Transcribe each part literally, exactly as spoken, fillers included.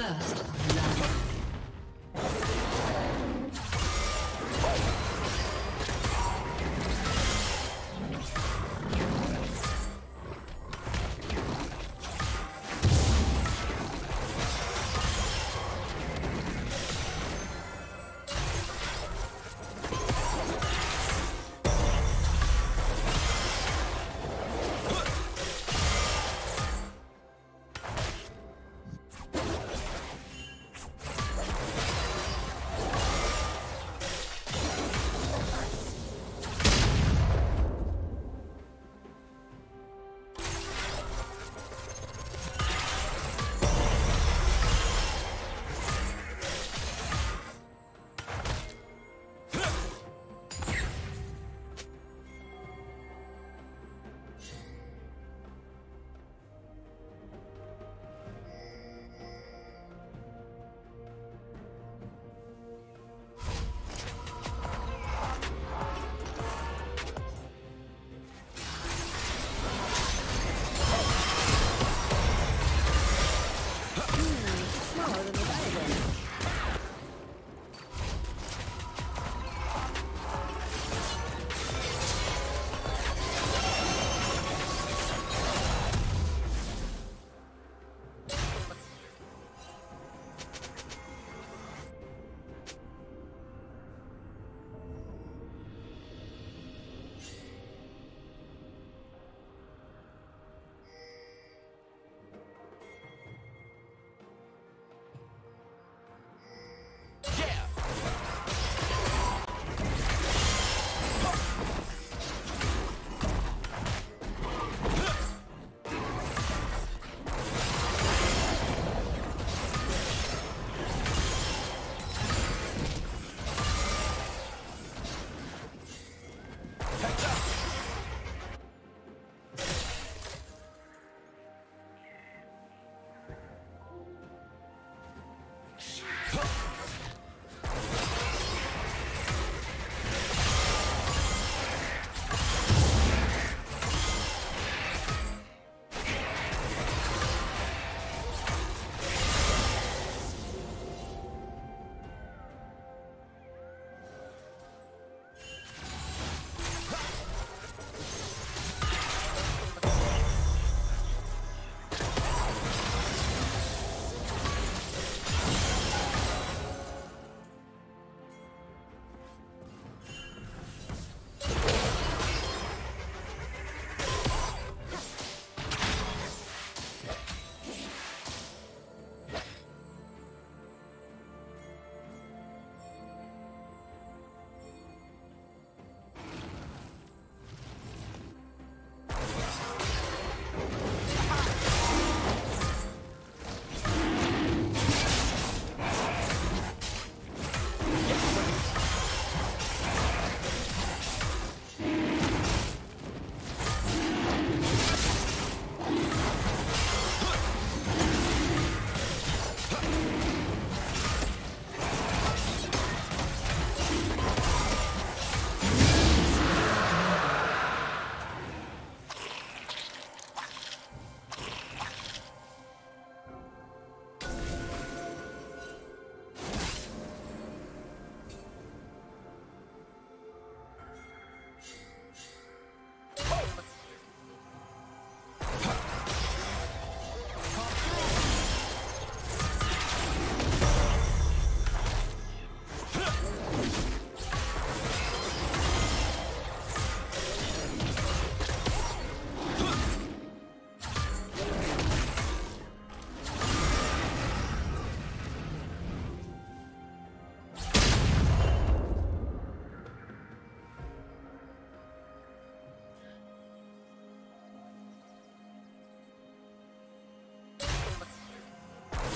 First love.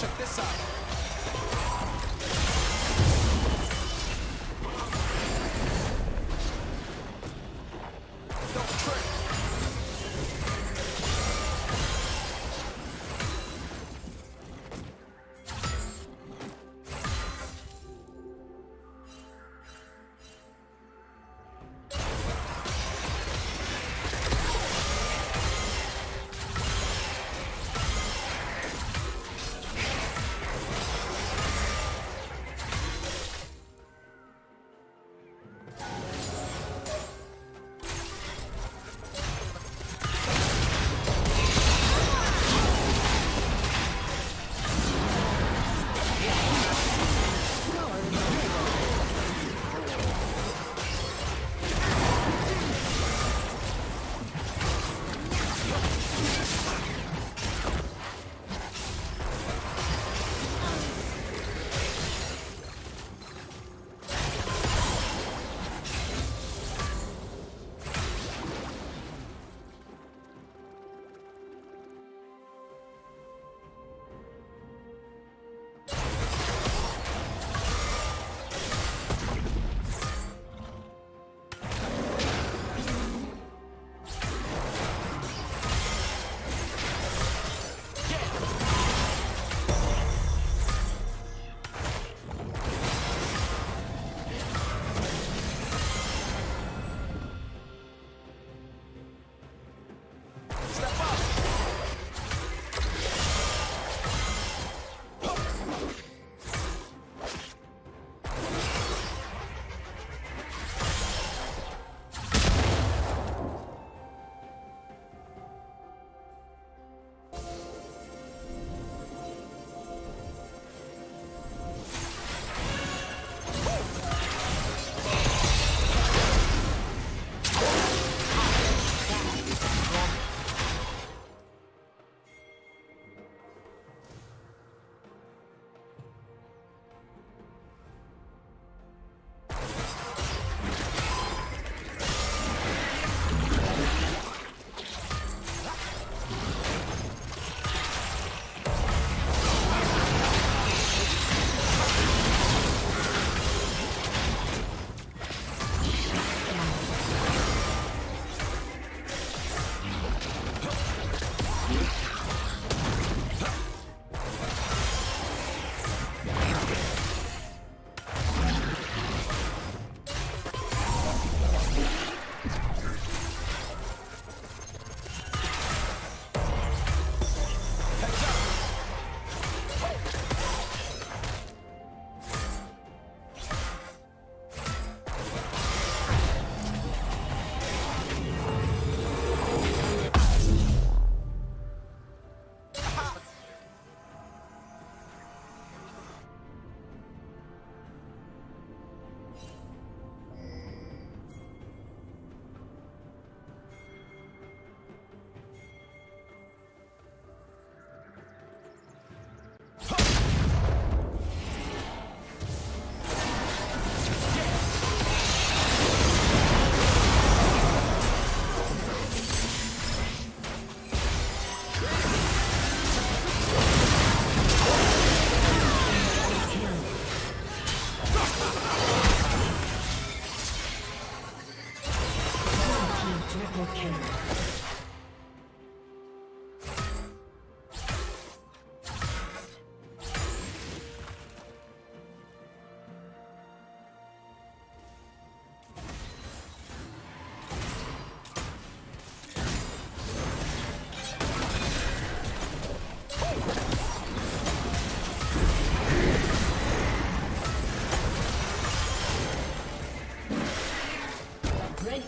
Check this out.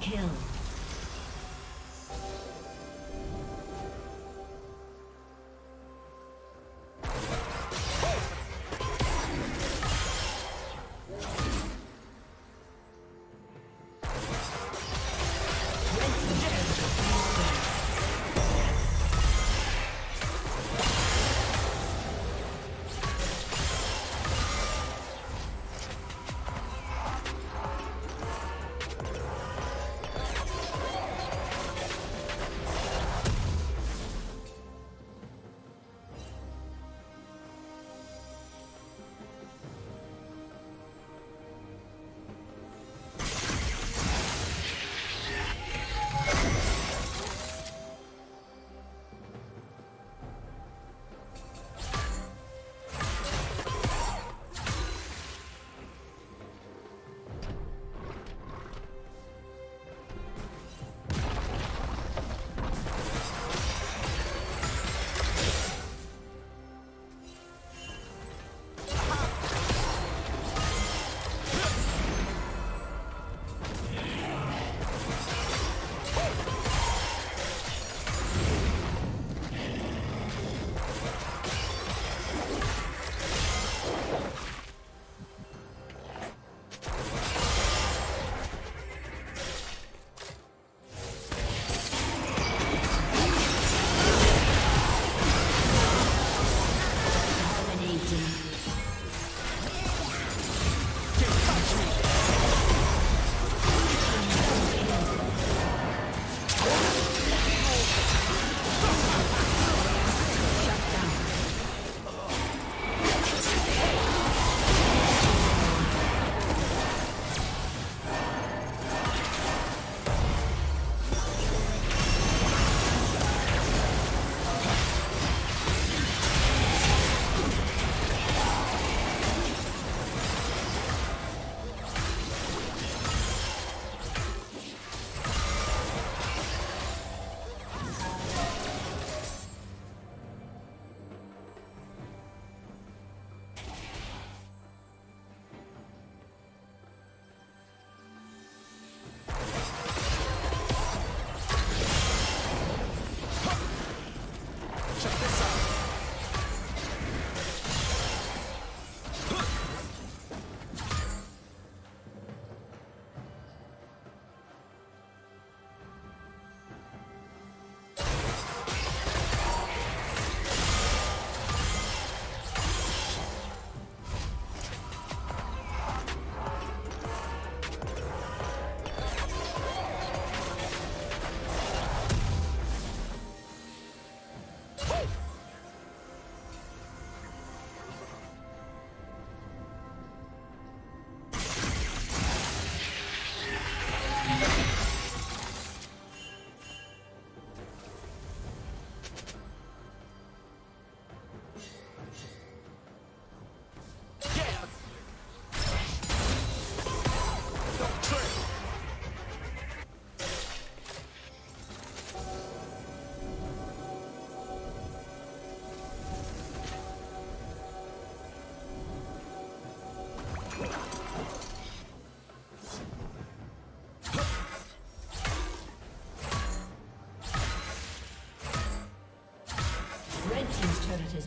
Kill. Has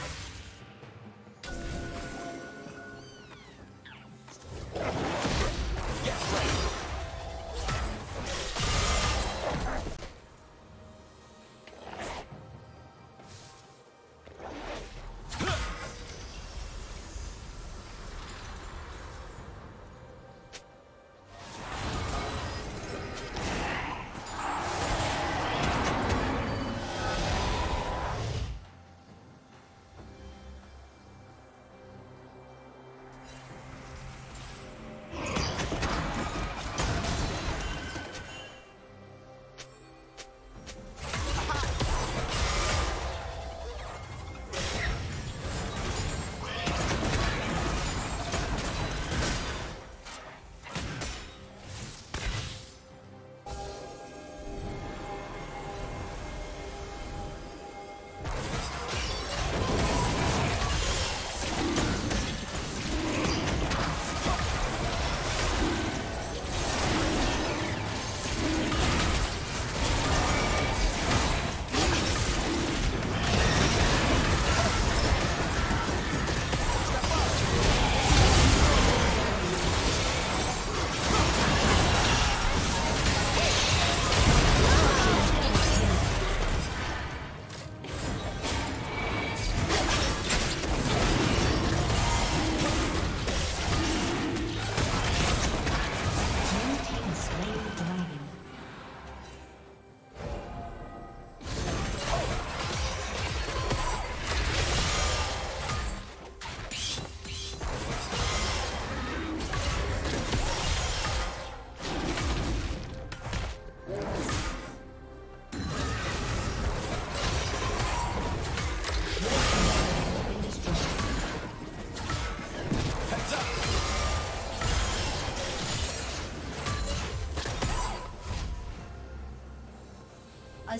A